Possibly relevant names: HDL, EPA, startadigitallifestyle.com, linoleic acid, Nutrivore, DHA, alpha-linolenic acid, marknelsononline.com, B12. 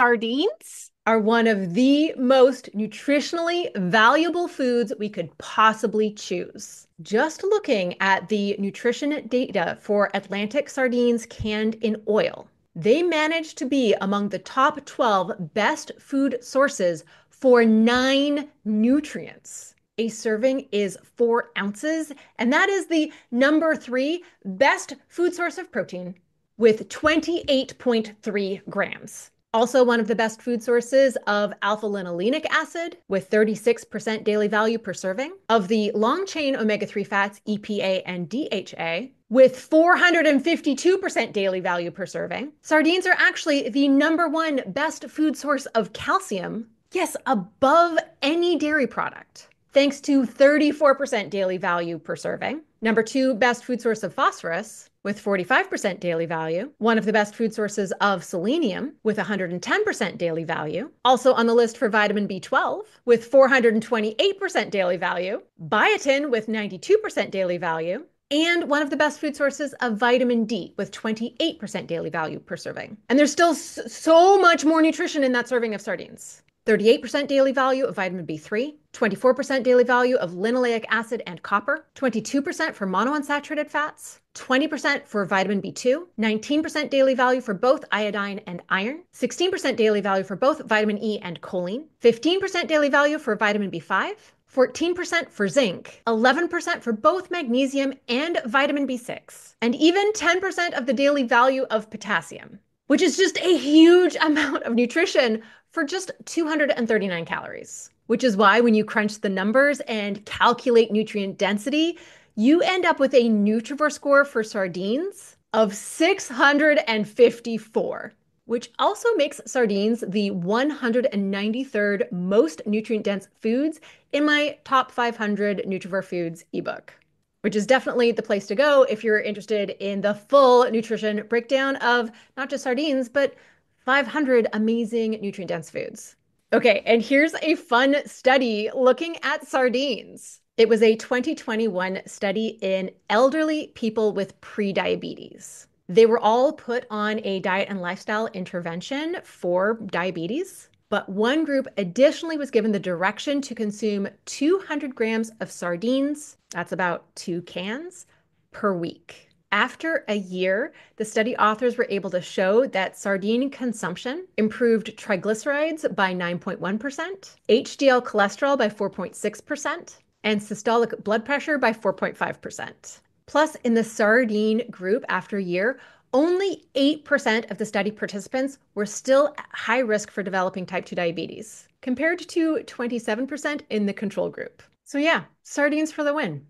sardines are one of the most nutritionally valuable foods we could possibly choose. Just looking at the nutrition data for Atlantic sardines canned in oil, they managed to be among the top 12 best food sources for 9 nutrients. A serving is 4 ounces, and that is the number 3 best food source of protein with 28.3 grams. Also one of the best food sources of alpha-linolenic acid with 36% daily value per serving, of the long-chain omega-3 fats EPA and DHA with 452% daily value per serving. Sardines are actually the number 1 best food source of calcium, yes, above any dairy product, thanks to 34% daily value per serving. Number 2 best food source of phosphorus with 45% daily value. One of the best food sources of selenium with 110% daily value. Also on the list for vitamin B12 with 428% daily value. Biotin with 92% daily value. And one of the best food sources of vitamin D with 28% daily value per serving. And there's still so much more nutrition in that serving of sardines. 38% daily value of vitamin B3, 24% daily value of linoleic acid and copper, 22% for monounsaturated fats, 20% for vitamin B2, 19% daily value for both iodine and iron, 16% daily value for both vitamin E and choline, 15% daily value for vitamin B5, 14% for zinc, 11% for both magnesium and vitamin B6, and even 10% of the daily value of potassium, which is just a huge amount of nutrition for just 239 calories, which is why when you crunch the numbers and calculate nutrient density, you end up with a Nutrivore score for sardines of 654, which also makes sardines the 193rd most nutrient-dense foods in my top 500 Nutrivore foods ebook, which is definitely the place to go if you're interested in the full nutrition breakdown of not just sardines, but 500 amazing nutrient-dense foods. Okay, and here's a fun study looking at sardines. It was a 2021 study in elderly people with prediabetes. They were all put on a diet and lifestyle intervention for diabetes, but one group additionally was given the direction to consume 200 grams of sardines, that's about 2 cans, per week. After a year, the study authors were able to show that sardine consumption improved triglycerides by 9.1%, HDL cholesterol by 4.6%, and systolic blood pressure by 4.5%. Plus, in the sardine group after a year, only 8% of the study participants were still at high risk for developing type 2 diabetes, compared to 27% in the control group. So yeah, sardines for the win.